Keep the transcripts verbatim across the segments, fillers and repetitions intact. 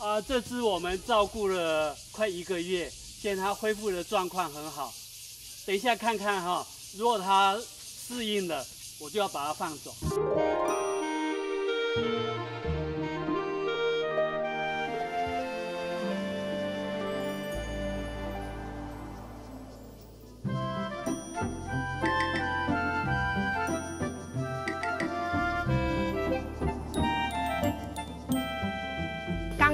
啊，这只我们照顾了快一个月，现在它恢复的状况很好。等一下看看哈，如果它适应了，我就要把它放走。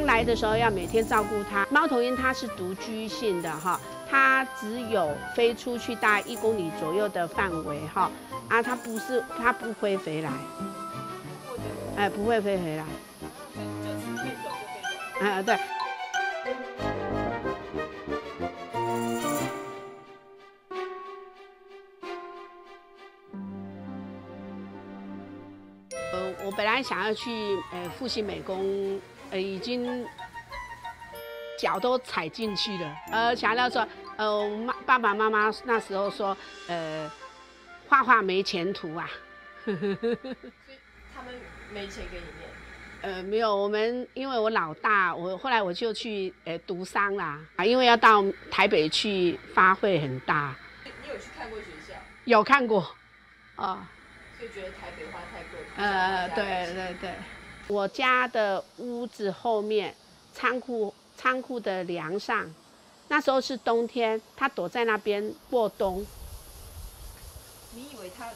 来的时候要每天照顾它。猫头鹰它是独居性的哈，它只有飞出去大概一公里左右的范围哈，啊，它不是它不会飞来，哎，不会飞回来。啊，对。呃，我本来想要去呃复兴美工。 呃，已经脚都踩进去了。呃，想到说，呃，爸爸妈妈那时候说，呃，画画没前途啊。所以他们没钱给你念。呃，没有，我们因为我老大，我后来我就去呃读商啦啊，因为要到台北去发挥很大。你有去看过学校？有看过，啊、哦。所以觉得台北花太贵。呃，对对对。对 我家的屋子后面，仓库仓库的梁上，那时候是冬天，它躲在那边过冬。你以为它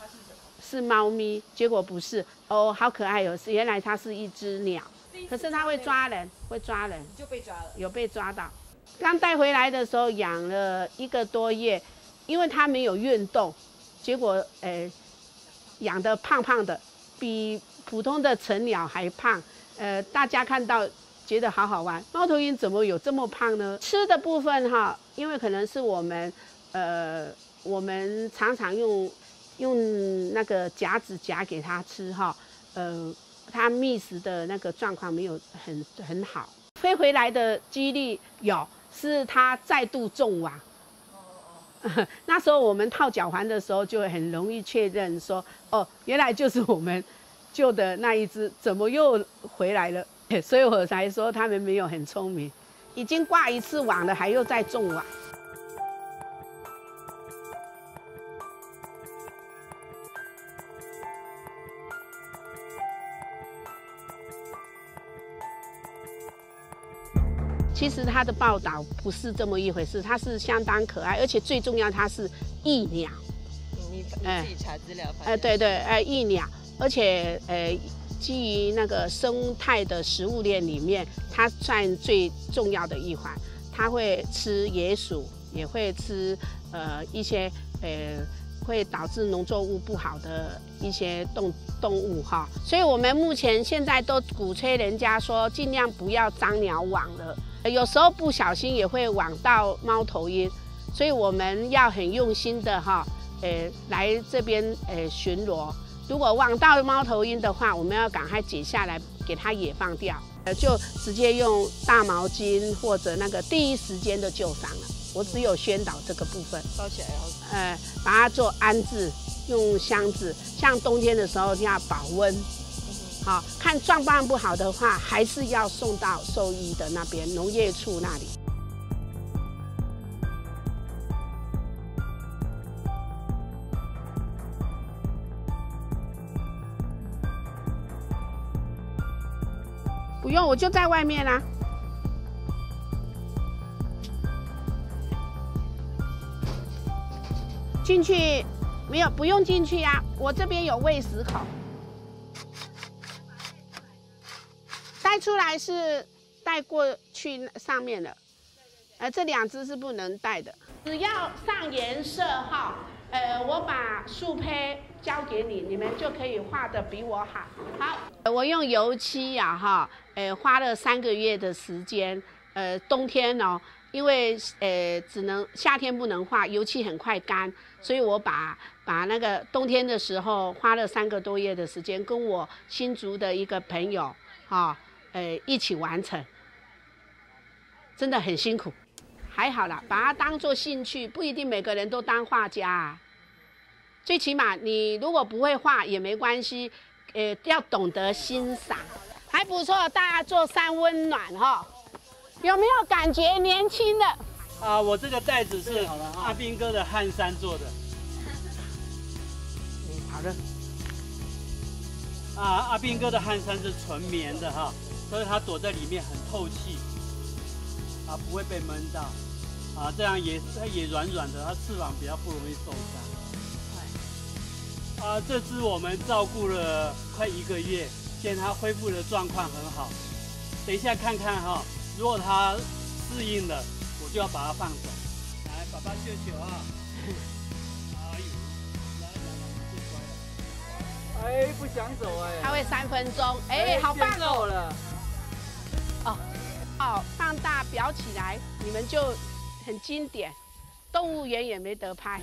它是什么？是猫咪，结果不是哦，好可爱哦！原来它是一只鸟，可是它会抓人，会抓人，就被抓了，有被抓到。刚带回来的时候养了一个多月，因为它没有运动，结果诶、呃，养得胖胖的，比 普通的成鸟还胖，呃，大家看到觉得好好玩。猫头鹰怎么有这么胖呢？吃的部分哈，因为可能是我们，呃，我们常常用用那个夹子夹给它吃哈，呃，它觅食的那个状况没有很很好。飞回来的几率有，是它再度中网。 那时候我们套脚环的时候，就很容易确认说，哦，原来就是我们 旧的那一只怎么又回来了？所以我才说他们没有很聪明，已经挂一次网了，还又再中网。其实他的报道不是这么一回事，它是相当可爱，而且最重要，它是翼鸟。你你自己查资料发现？哎、呃呃，对对，哎、呃，翼鸟。 而且，呃，基于那个生态的食物链里面，它算最重要的一环。它会吃野鼠，也会吃呃一些呃会导致农作物不好的一些动动物哈。所以我们目前现在都鼓吹人家说，尽量不要张鸟网了。有时候不小心也会网到猫头鹰，所以我们要很用心的哈，呃，来这边呃巡逻。 如果网到猫头鹰的话，我们要赶快解下来，给它野放掉，呃，就直接用大毛巾或者那个第一时间的救伤了。我只有宣导这个部分，包起来，呃，把它做安置，用箱子。像冬天的时候要保温，好、哦、看状况不好的话，还是要送到兽医的那边，农业处那里。 不用，我就在外面啦、啊。进去没有？不用进去呀、啊，我这边有喂食口。带出来是带过去上面的，呃，这两只是不能带的。只要上颜色哈，呃，我把树胚交给你，你们就可以画得比我好。好，我用油漆呀、啊、哈。 呃，花了三个月的时间，呃，冬天哦，因为呃，只能夏天不能画，油漆很快干，所以我把把那个冬天的时候花了三个多月的时间，跟我新竹的一个朋友，哈、哦，呃，一起完成，真的很辛苦，还好啦，把它当做兴趣，不一定每个人都当画家、啊，最起码你如果不会画也没关系，呃，要懂得欣赏。还不错，大家做三温暖哈、哦。有没有感觉年轻的？啊，我这个袋子是阿兵哥的汗衫做的。好的。啊，阿兵哥的汗衫是纯棉的哈、哦，所以它躲在里面很透气，啊，不会被闷到。 啊，这样也它也软软的，它翅膀比较不容易受伤。啊，这只我们照顾了快一个月，现在它恢复的状况很好。等一下看看哈、哦，如果它适应了，我就要把它放走。来，爸爸秀秀啊！哎呦，来来来，哎，不想走哎。它会三分钟，哎，好棒哦！了。哦，哦，放大裱起来，你们就。 很经典，动物园也没得拍。